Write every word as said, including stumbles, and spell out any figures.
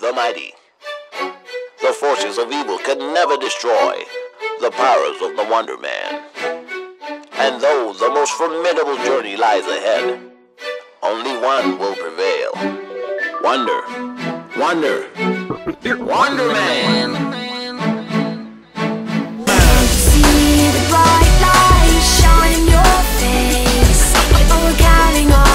the mighty. The forces of evil could never destroy the powers of the Wonder Man. And though the most formidable journey lies ahead, only one will prevail. Wonder. Wonder. Wonder Man. See the bright light shine in your face. We're all counting on